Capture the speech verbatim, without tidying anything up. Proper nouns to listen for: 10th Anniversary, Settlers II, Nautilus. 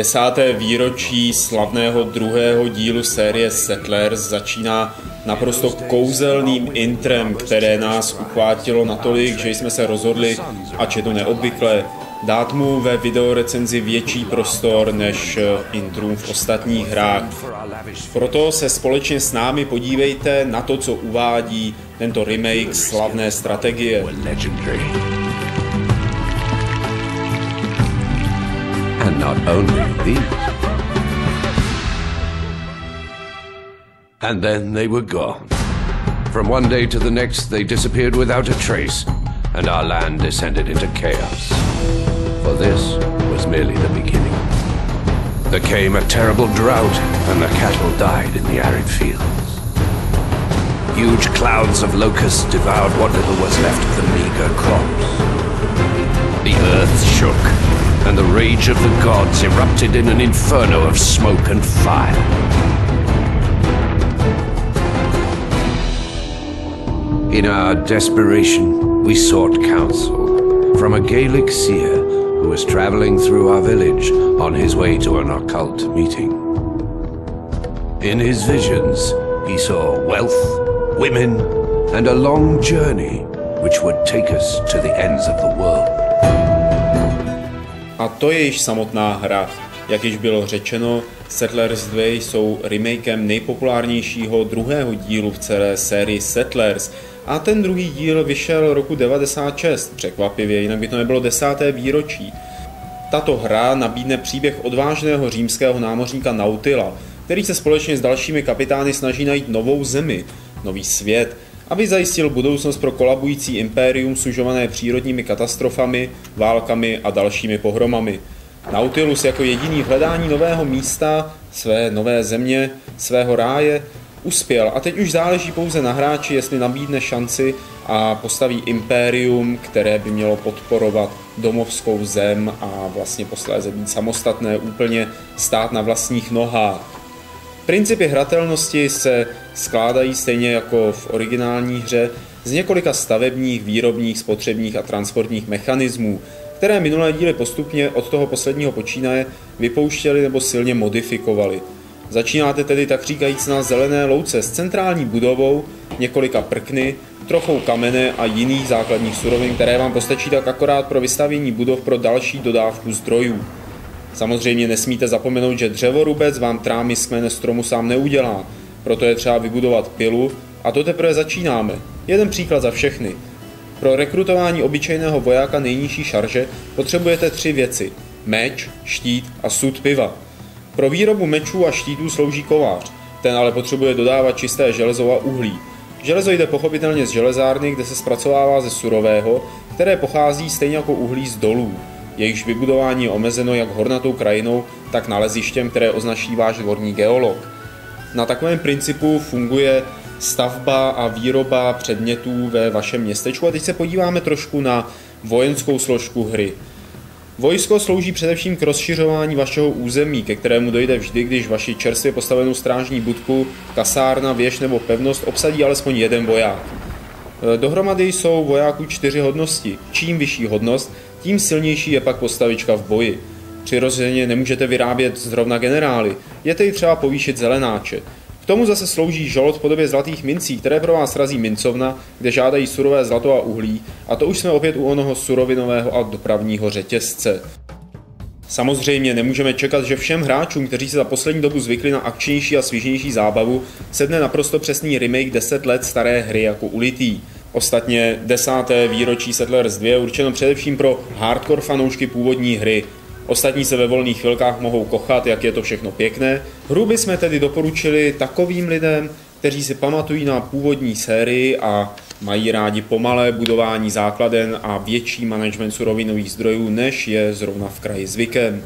Desáté výročí slavného druhého dílu série Settlers začíná naprosto kouzelným intrem, které nás uchvátilo natolik, že jsme se rozhodli, ač je to neobvyklé, dát mu ve videorecenzi větší prostor než intrům v ostatních hrách. Proto se společně s námi podívejte na to, co uvádí tento remake slavné strategie. Not only these. And then they were gone. From one day to the next, they disappeared without a trace, and our land descended into chaos. For this was merely the beginning. There came a terrible drought, and the cattle died in the arid fields. Huge clouds of locusts devoured what little was left of the meager crops. The earth shook, and the rage of the gods erupted in an inferno of smoke and fire. In our desperation, we sought counsel from a Gaelic seer who was traveling through our village on his way to an occult meeting. In his visions, he saw wealth, women, and a long journey which would take us to the ends of the world. A to je již samotná hra. Jak již bylo řečeno, Settlers dva jsou remakem nejpopulárnějšího druhého dílu v celé sérii Settlers. A ten druhý díl vyšel roku devadesát šest, překvapivě, jinak by to nebylo desáté výročí. Tato hra nabídne příběh odvážného římského námořníka Nautila, který se společně s dalšími kapitány snaží najít novou zemi, nový svět, aby zajistil budoucnost pro kolabující impérium sužované přírodními katastrofami, válkami a dalšími pohromami. Nautilus jako jediný v hledání nového místa, své nové země, svého ráje, uspěl a teď už záleží pouze na hráči, jestli nabídne šanci a postaví impérium, které by mělo podporovat domovskou zem a vlastně posléze být samostatné, úplně stát na vlastních nohách. Principy hratelnosti se skládají stejně jako v originální hře z několika stavebních, výrobních, spotřebních a transportních mechanismů, které minulé díly postupně od toho posledního počínaje vypouštěly nebo silně modifikovaly. Začínáte tedy tak říkajíc na zelené louce s centrální budovou, několika prkny, trochou kamene a jiných základních surovin, které vám postačí tak akorát pro vystavění budov pro další dodávku zdrojů. Samozřejmě nesmíte zapomenout, že dřevorubec vám trámy z kmene stromu sám neudělá, proto je třeba vybudovat pilu a to teprve začínáme. Jeden příklad za všechny. Pro rekrutování obyčejného vojáka nejnižší šarže potřebujete tři věci. Meč, štít a sud piva. Pro výrobu mečů a štítů slouží kovář, ten ale potřebuje dodávat čisté železo a uhlí. Železo jde pochopitelně z železárny, kde se zpracovává ze surového, které pochází stejně jako uhlí z dolů. Jejichž vybudování je omezeno jak hornatou krajinou, tak nalezištěm, které označí váš dvorní geolog. Na takovém principu funguje stavba a výroba předmětů ve vašem městečku a teď se podíváme trošku na vojenskou složku hry. Vojsko slouží především k rozšiřování vašeho území, ke kterému dojde vždy, když vaši čerstvě postavenou strážní budku, kasárna, věž nebo pevnost obsadí alespoň jeden voják. Dohromady jsou vojáků čtyři hodnosti. Čím vyšší hodnost, tím silnější je pak postavička v boji. Přirozeně nemůžete vyrábět zrovna generály, je tedy třeba povýšit zelenáče. K tomu zase slouží žolot v podobě zlatých mincí, které pro vás razí mincovna, kde žádají surové zlato a uhlí, a to už jsme opět u onoho surovinového a dopravního řetězce. Samozřejmě nemůžeme čekat, že všem hráčům, kteří se za poslední dobu zvykli na akčnější a svěžnější zábavu, sedne naprosto přesný remake deset let staré hry jako ulitý. Ostatně desáté výročí Settlers dva je určeno především pro hardcore fanoušky původní hry. Ostatní se ve volných chvilkách mohou kochat, jak je to všechno pěkné. Hru bychom tedy doporučili takovým lidem, kteří si pamatují na původní sérii a mají rádi pomalé budování základen a větší management surovinových zdrojů, než je zrovna v kraji zvykem.